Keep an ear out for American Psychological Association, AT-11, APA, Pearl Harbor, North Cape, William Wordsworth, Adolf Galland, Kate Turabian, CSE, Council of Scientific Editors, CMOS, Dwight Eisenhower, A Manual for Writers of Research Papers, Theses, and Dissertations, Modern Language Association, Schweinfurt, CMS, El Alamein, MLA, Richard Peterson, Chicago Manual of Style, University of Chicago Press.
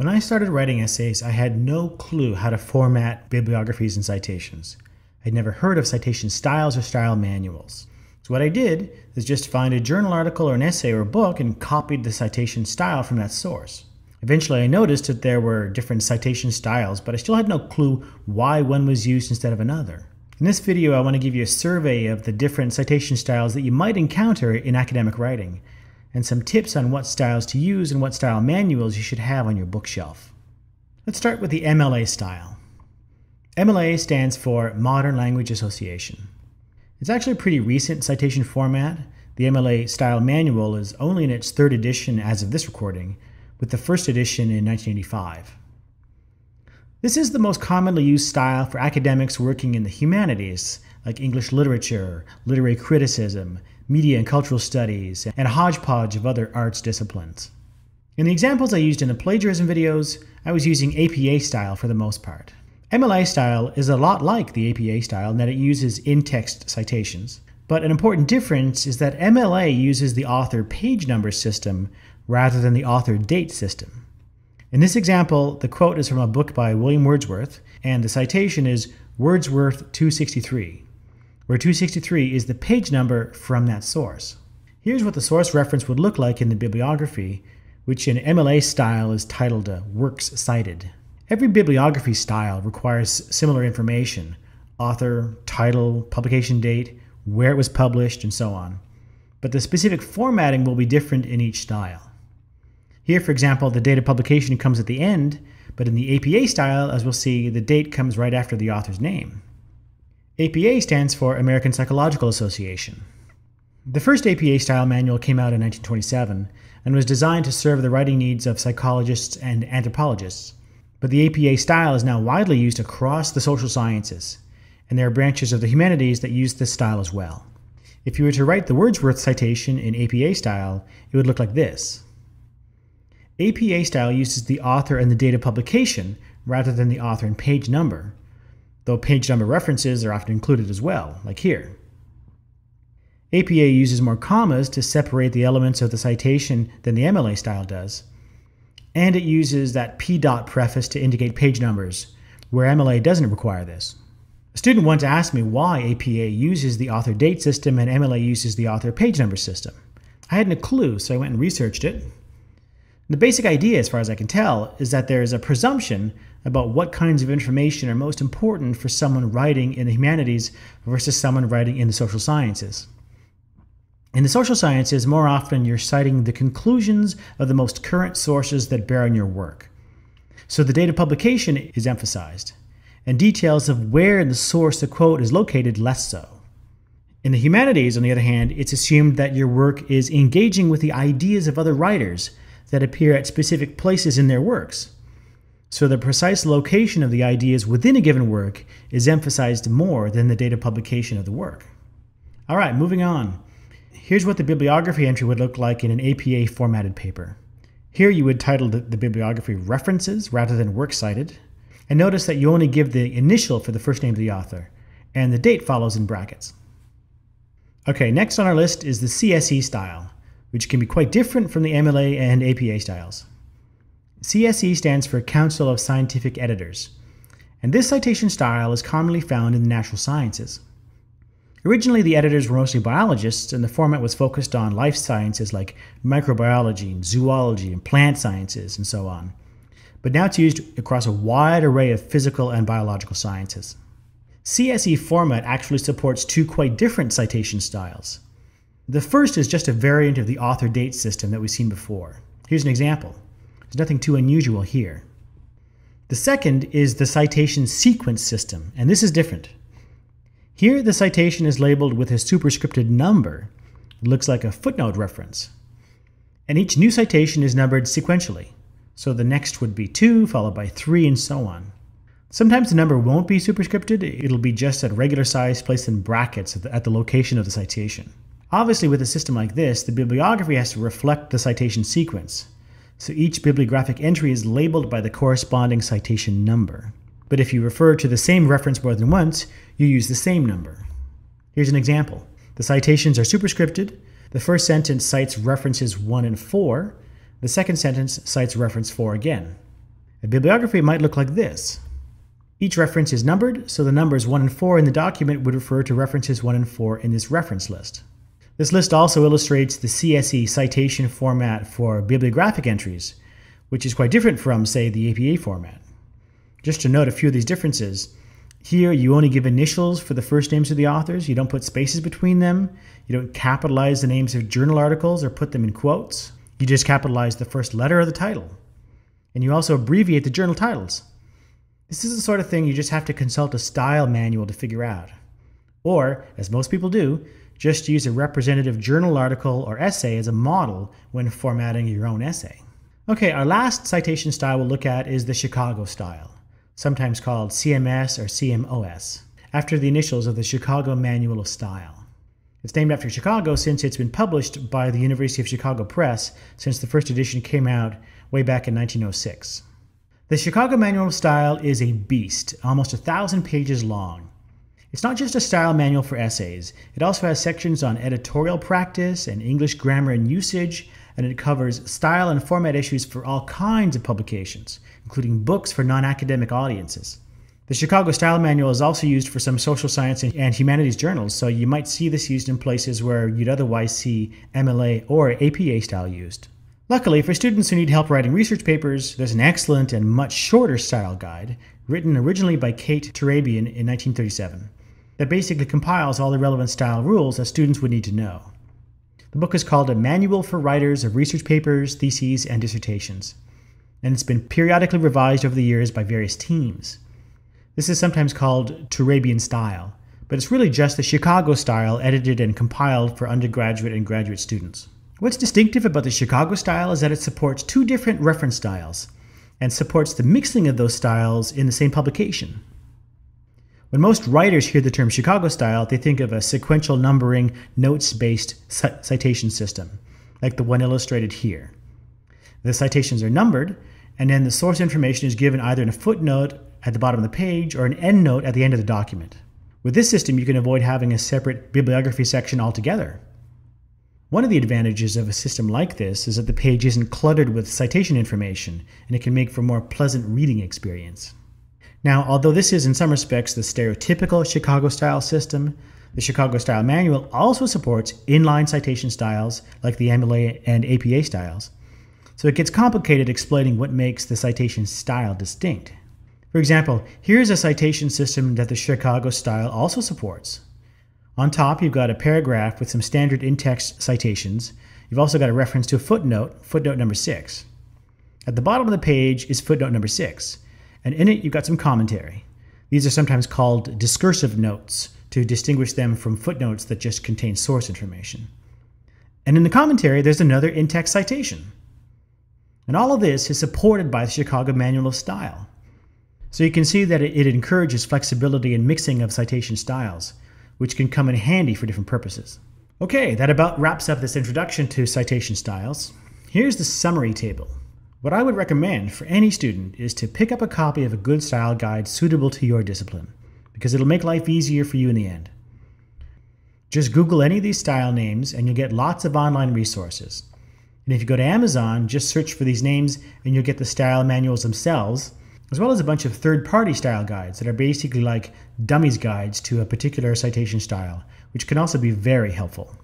When I started writing essays, I had no clue how to format bibliographies and citations. I'd never heard of citation styles or style manuals. So what I did is just find a journal article or an essay or a book and copied the citation style from that source. Eventually I noticed that there were different citation styles, but I still had no clue why one was used instead of another. In this video, I want to give you a survey of the different citation styles that you might encounter in academic writing, and some tips on what styles to use and what style manuals you should have on your bookshelf. Let's start with the MLA style. MLA stands for Modern Language Association. It's actually a pretty recent citation format. The MLA style manual is only in its third edition as of this recording, with the first edition in 1985. This is the most commonly used style for academics working in the humanities, like English literature, literary criticism, media and cultural studies, and a hodgepodge of other arts disciplines. In the examples I used in the plagiarism videos, I was using APA style for the most part. MLA style is a lot like the APA style in that it uses in-text citations, but an important difference is that MLA uses the author page number system rather than the author date system. In this example, the quote is from a book by William Wordsworth, and the citation is Wordsworth 263, where 263 is the page number from that source. Here's what the source reference would look like in the bibliography, which in MLA style is titled Works Cited. Every bibliography style requires similar information: author, title, publication date, where it was published, and so on. But the specific formatting will be different in each style. Here, for example, the date of publication comes at the end, but in the APA style, as we'll see, the date comes right after the author's name. APA stands for American Psychological Association. The first APA style manual came out in 1927 and was designed to serve the writing needs of psychologists and anthropologists. But the APA style is now widely used across the social sciences, and there are branches of the humanities that use this style as well. If you were to write the Wordsworth citation in APA style, it would look like this. APA style uses the author and the date of publication rather than the author and page number, though page number references are often included as well, like here. APA uses more commas to separate the elements of the citation than the MLA style does, and it uses that P. preface to indicate page numbers, where MLA doesn't require this. A student once asked me why APA uses the author date system and MLA uses the author page number system. I hadn't a clue, so I went and researched it. The basic idea, as far as I can tell, is that there is a presumption about what kinds of information are most important for someone writing in the humanities versus someone writing in the social sciences. In the social sciences, more often you're citing the conclusions of the most current sources that bear on your work. So the date of publication is emphasized, and details of where in the source the quote is located less so. In the humanities, on the other hand, it's assumed that your work is engaging with the ideas of other writers that appear at specific places in their works. So the precise location of the ideas within a given work is emphasized more than the date of publication of the work. All right, moving on. Here's what the bibliography entry would look like in an APA formatted paper. Here you would title the bibliography References rather than Works Cited, and notice that you only give the initial for the first name of the author, and the date follows in brackets. Okay, next on our list is the CSE style, which can be quite different from the MLA and APA styles. CSE stands for Council of Scientific Editors, and this citation style is commonly found in the natural sciences. Originally, the editors were mostly biologists, and the format was focused on life sciences like microbiology and zoology and plant sciences and so on. But now it's used across a wide array of physical and biological sciences. CSE format actually supports two quite different citation styles. The first is just a variant of the author date system that we've seen before. Here's an example. There's nothing too unusual here. The second is the citation sequence system, and this is different. Here, the citation is labeled with a superscripted number. It looks like a footnote reference. And each new citation is numbered sequentially. So the next would be 2, followed by 3, and so on. Sometimes the number won't be superscripted. It'll be just at regular size placed in brackets at the location of the citation. Obviously, with a system like this, the bibliography has to reflect the citation sequence. So each bibliographic entry is labeled by the corresponding citation number. But if you refer to the same reference more than once, you use the same number. Here's an example. The citations are superscripted. The first sentence cites references 1 and 4. The second sentence cites reference 4 again. A bibliography might look like this. Each reference is numbered, so the numbers 1 and 4 in the document would refer to references 1 and 4 in this reference list. This list also illustrates the CSE citation format for bibliographic entries, which is quite different from, say, the APA format. Just to note a few of these differences, here you only give initials for the first names of the authors, you don't put spaces between them, you don't capitalize the names of journal articles or put them in quotes, you just capitalize the first letter of the title. And you also abbreviate the journal titles. This is the sort of thing you just have to consult a style manual to figure out. Or, as most people do, just use a representative journal article or essay as a model when formatting your own essay. Okay, our last citation style we'll look at is the Chicago style, sometimes called CMS or CMOS, after the initials of the Chicago Manual of Style. It's named after Chicago since it's been published by the University of Chicago Press since the first edition came out way back in 1906. The Chicago Manual of Style is a beast, almost 1,000 pages long. It's not just a style manual for essays, it also has sections on editorial practice and English grammar and usage, and it covers style and format issues for all kinds of publications, including books for non-academic audiences. The Chicago Style Manual is also used for some social science and humanities journals, so you might see this used in places where you'd otherwise see MLA or APA style used. Luckily, for students who need help writing research papers, there's an excellent and much shorter style guide, written originally by Kate Turabian in 1937, that basically compiles all the relevant style rules that students would need to know. The book is called A Manual for Writers of Research Papers, Theses, and Dissertations, and it's been periodically revised over the years by various teams. This is sometimes called Turabian style, but it's really just the Chicago style edited and compiled for undergraduate and graduate students. What's distinctive about the Chicago style is that it supports two different reference styles and supports the mixing of those styles in the same publication. When most writers hear the term Chicago style, they think of a sequential numbering, notes-based citation system, like the one illustrated here. The citations are numbered, and then the source information is given either in a footnote at the bottom of the page or an endnote at the end of the document. With this system, you can avoid having a separate bibliography section altogether. One of the advantages of a system like this is that the page isn't cluttered with citation information, and it can make for a more pleasant reading experience. Now, although this is in some respects the stereotypical Chicago-style system, the Chicago-style manual also supports inline citation styles like the MLA and APA styles, so it gets complicated explaining what makes the citation style distinct. For example, here's a citation system that the Chicago style also supports. On top, you've got a paragraph with some standard in-text citations. You've also got a reference to a footnote, footnote number 6. At the bottom of the page is footnote number 6, and in it you've got some commentary. These are sometimes called discursive notes to distinguish them from footnotes that just contain source information. And in the commentary, there's another in-text citation. And all of this is supported by the Chicago Manual of Style. So you can see that it encourages flexibility and mixing of citation styles, which can come in handy for different purposes. Okay, that about wraps up this introduction to citation styles. Here's the summary table. What I would recommend for any student is to pick up a copy of a good style guide suitable to your discipline, because it'll make life easier for you in the end. Just Google any of these style names and you'll get lots of online resources. And if you go to Amazon, just search for these names and you'll get the style manuals themselves, as well as a bunch of third-party style guides that are basically like dummies guides to a particular citation style, which can also be very helpful.